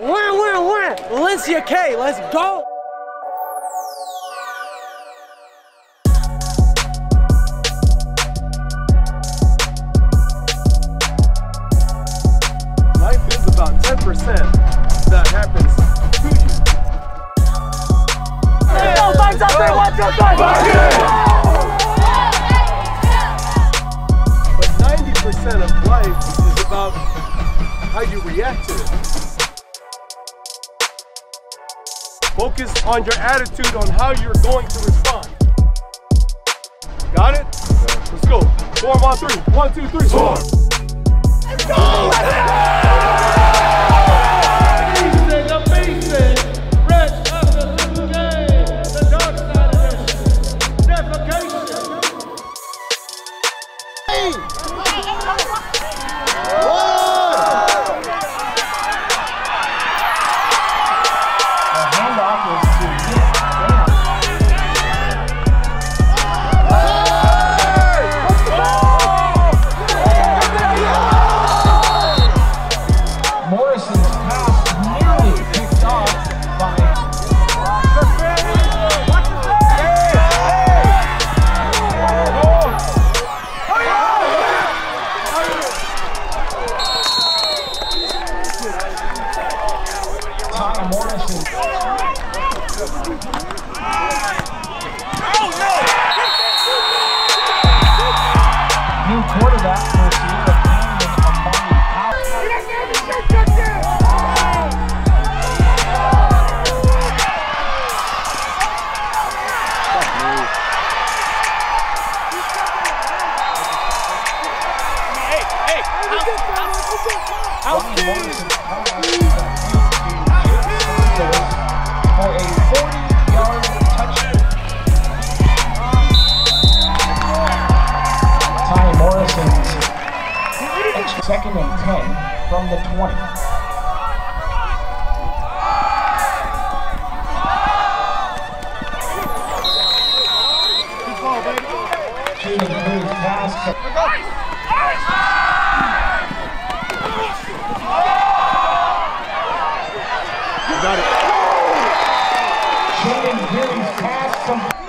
Win. Valencia K, let's go. Life is about 10% that happens to you. Hey, go, fights out there, watch your time. But 90% of life is about how you react to it. Focus on your attitude on how you're going to respond. Got it? Let's go. Form on three. One, two, three, four. Let's go! Amazing. Rest of the little game. The dark side of this. Defecation. Second and 10 from the 20. Shooting through pass. Shooting through pass. Some Santos.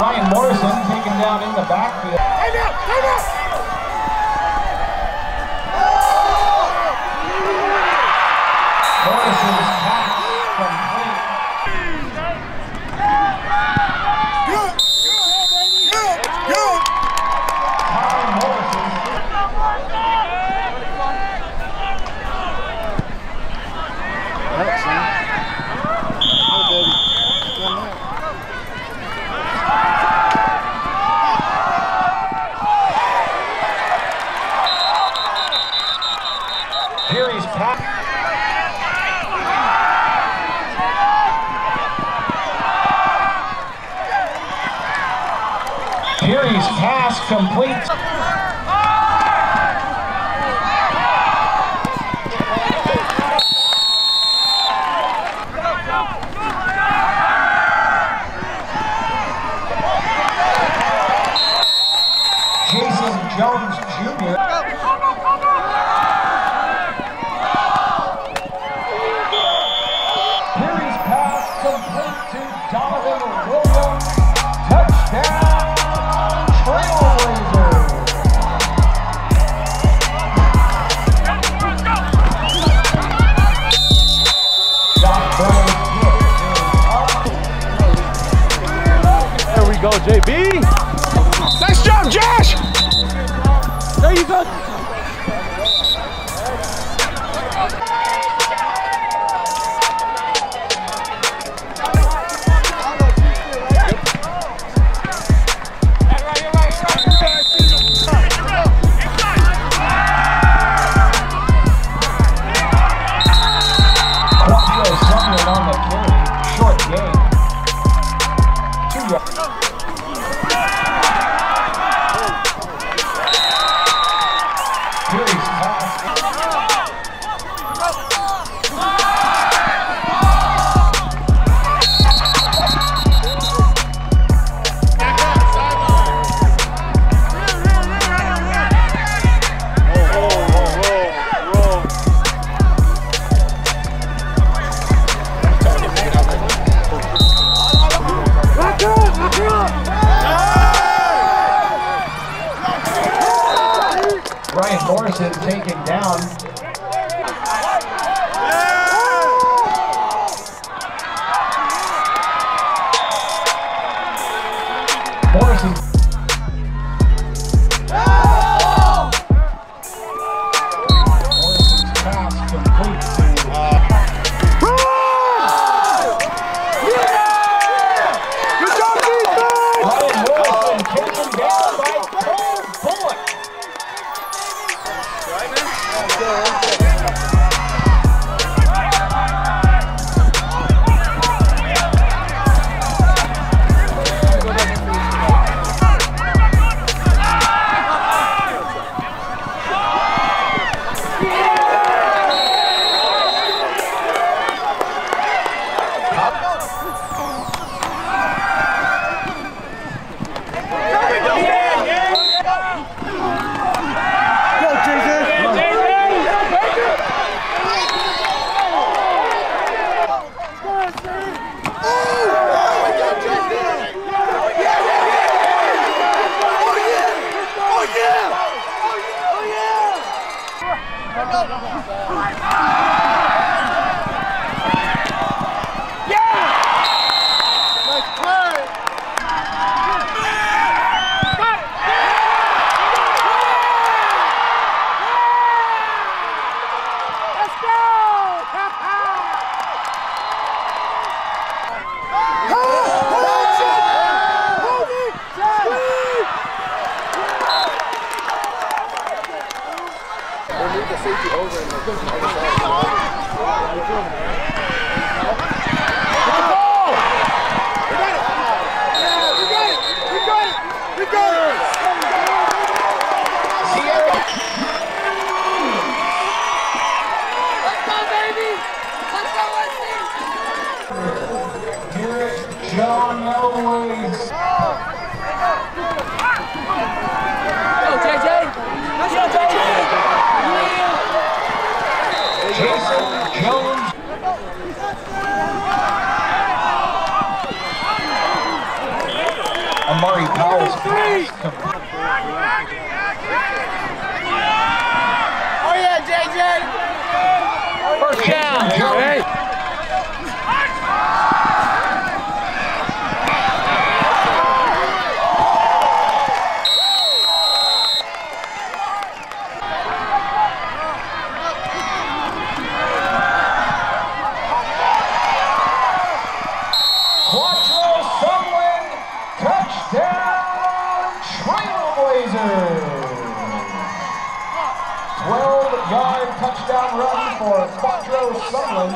Ryan Morrison taken down in the backfield. Hey now, Series pass. Series pass complete. Jason Jones Jr. Series pass complete to Donovan Williams. Touchdown Trailblazers. There we go, JB. Nice job, Josh. There you go. Ty Morrison taken down. Yeah! Morrison. Oh! Morrison's pass complete to yeah! Good job, defense! Morrison taken down by 12 bullets. John Elway's. Go, JJ. Let's go, JJ. Jason Jones. Amari Powell's pass. Oh, yeah, JJ. First down, Jones. Touchdown, Trailblazers! penalty for Quattro Sumlin.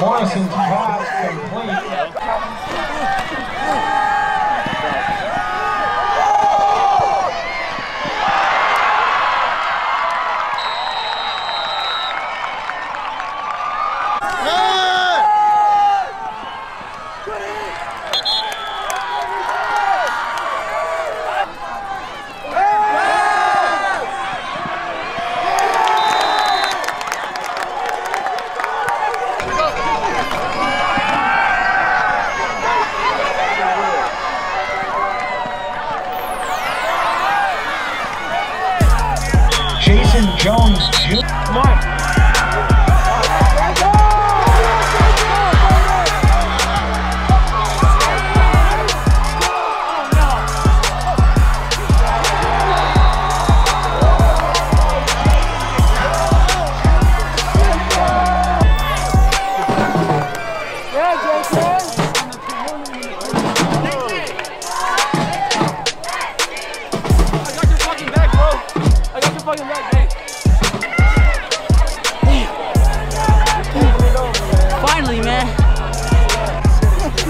Morrison's pass complete. Jones, Jr. Come on.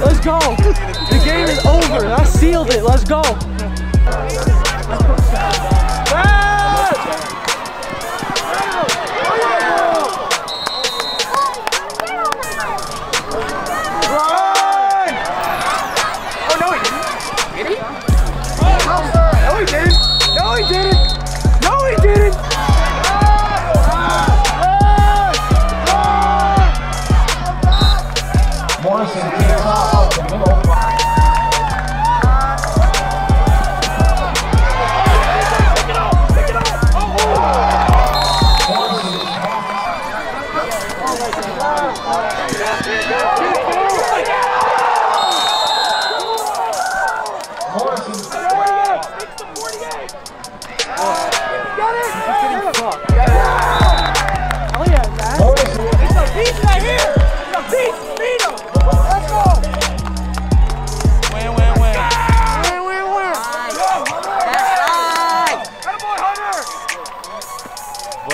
Let's go. The game is over. I sealed it. Let's go.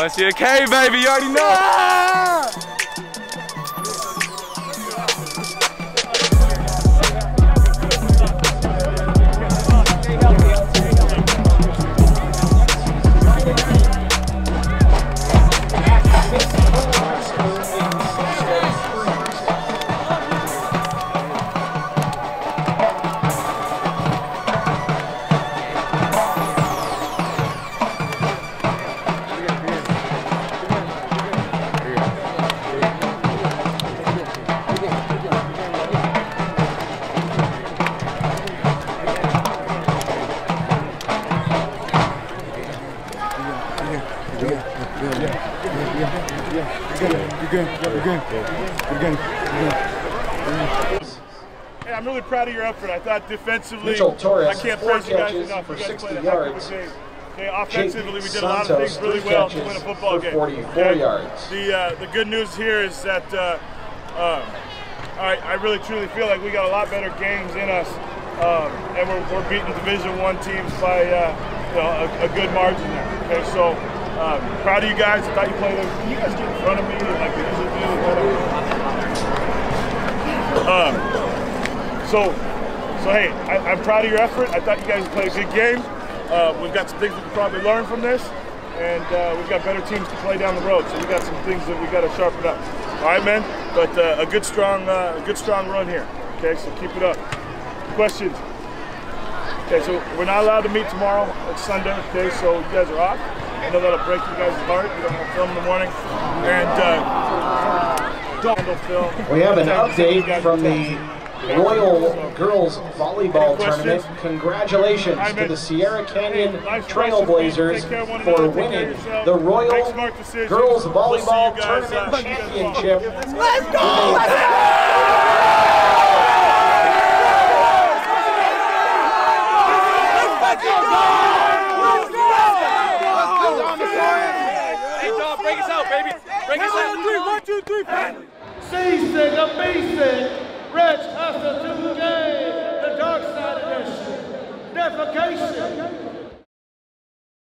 Valencia K, baby, you already know. Yeah. Hey, I'm really proud of your effort. I thought defensively, Mitchell Torres, I can't praise you guys enough. You guys played a heck of a game. Okay, offensively, we did a lot of things really well to win a football game. 44 yards. The good news here is that I really truly feel like we got a lot better games in us, and we're beating Division I teams by a good margin there. Okay, so. Proud of you guys. I thought you played. Can you guys get in front of me like you usually do? So hey, I'm proud of your effort. I thought you guys played a good game. We've got some things we can probably learn from this, and we've got better teams to play down the road. So we got some things that we got to sharpen up. All right, man. But a good strong run here. Okay, so keep it up. Questions. Okay, so we're not allowed to meet tomorrow. It's Sunday. Okay, so you guys are off. I know that'll break you guys' heart. You don't have to film in the morning. And don't film. We have an update from the Royal Girls Volleyball Tournament. Congratulations to the Sierra Canyon Trailblazers for winning the Royal Girls Volleyball Tournament Championship. Let's go! Let's go! Break us out, baby. Break us out. One, two, three. C said, the B said, Reg, us the two games, the dark side of this shit. Defecation.